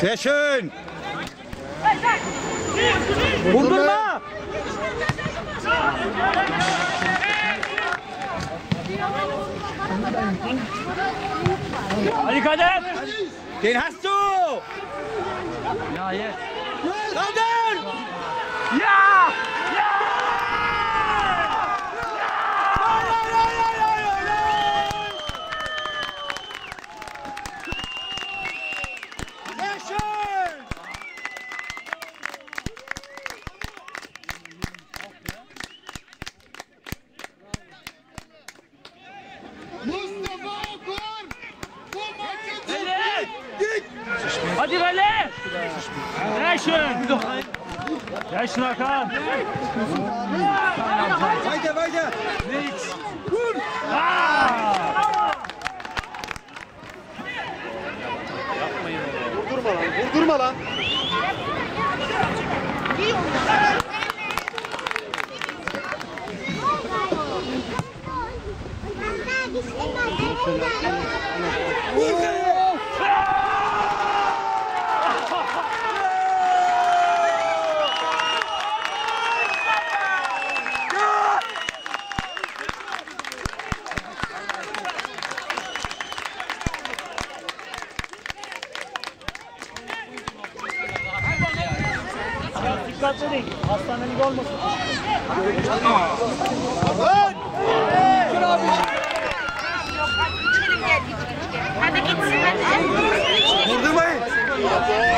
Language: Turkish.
Sehr schön. Vurdun mu? Ali Kader! Den hast du! Ja, jetzt! Kader! Ja! Ja! Hadi Veli! Sehr schön! Sehr schön, Hakan! Weiter, weiter! Nichts! Gut! Vurdurma lan, vurdurma lan! Dikkatli değil, hastanelik olmasın. Vurdurmayın.